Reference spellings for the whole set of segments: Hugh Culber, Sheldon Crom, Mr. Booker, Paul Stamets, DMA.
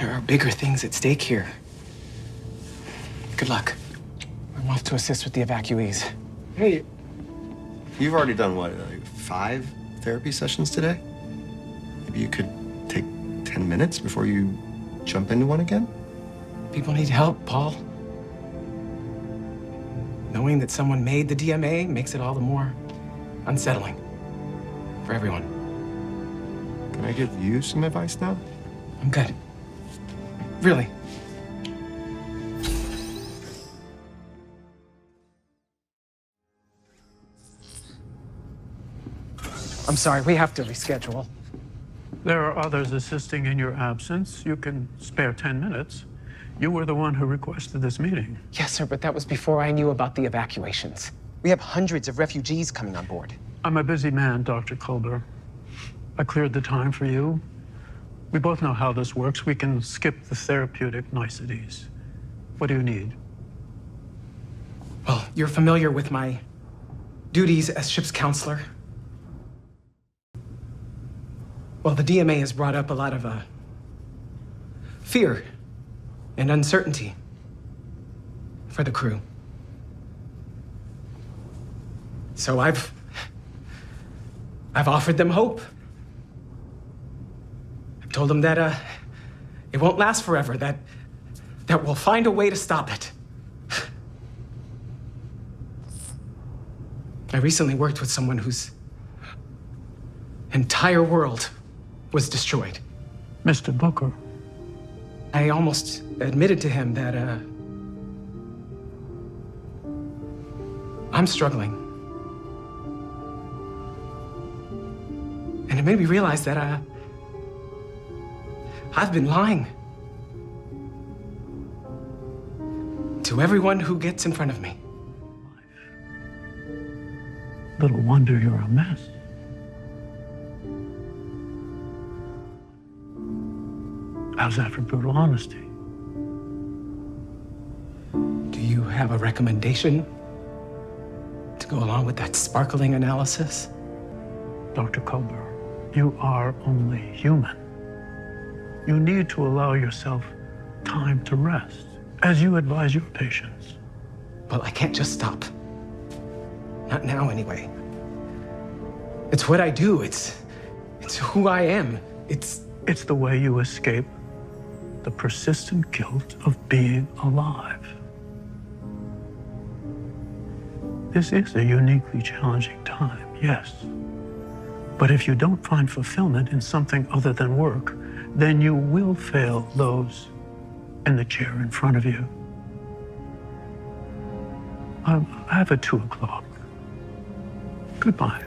There are bigger things at stake here. Good luck. I'm off to assist with the evacuees. Hey, you've already done what, like 5 therapy sessions today? Maybe you could take 10 minutes before you jump into one again? People need help, Paul. Knowing that someone made the DMA makes it all the more unsettling for everyone. Can I give you some advice now? I'm good. Really. I'm sorry, we have to reschedule. There are others assisting in your absence. You can spare 10 minutes. You were the one who requested this meeting. Yes, sir, but that was before I knew about the evacuations. We have hundreds of refugees coming on board. I'm a busy man, Dr. Culber. I cleared the time for you. We both know how this works. We can skip the therapeutic niceties. What do you need? Well, you're familiar with my duties as ship's counselor. Well, the DMA has brought up a lot of fear and uncertainty for the crew. So I've offered them hope. I've told them that it won't last forever, that we'll find a way to stop it. I recently worked with someone whose entire world was destroyed. Mr. Booker. I almost admitted to him that I'm struggling. And it made me realize that I've been lying to everyone who gets in front of me. Little wonder you're a mess. How's that for brutal honesty? Do you have a recommendation to go along with that sparkling analysis? Dr. Culber, you are only human. You need to allow yourself time to rest, as you advise your patients. Well, I can't just stop. Not now, anyway. It's what I do. It's who I am. It's the way you escape the persistent guilt of being alive. This is a uniquely challenging time, yes. But if you don't find fulfillment in something other than work, then you will fail those in the chair in front of you. I have a 2 o'clock. Goodbye.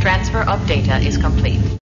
Transfer of data is complete.